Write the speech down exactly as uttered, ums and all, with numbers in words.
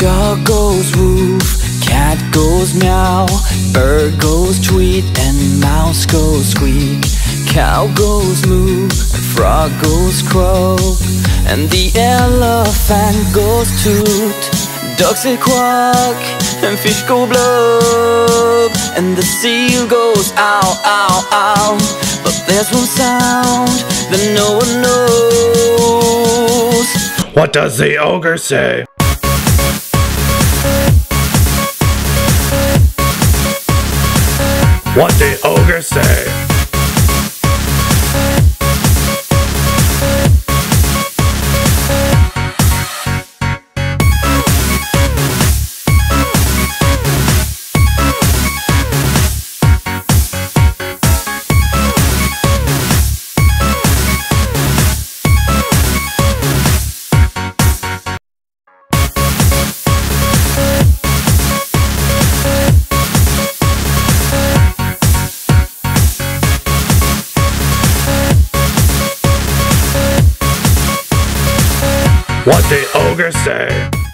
Dog goes woof, cat goes meow, bird goes tweet, and mouse goes squeak. Cow goes moo, and frog goes crow, and the elephant goes toot. Ducks say quack, and fish go blub, and the seal goes ow, ow, ow. But there's one sound that no one knows. What does the ogre say? What the ogre say? What the ogre say?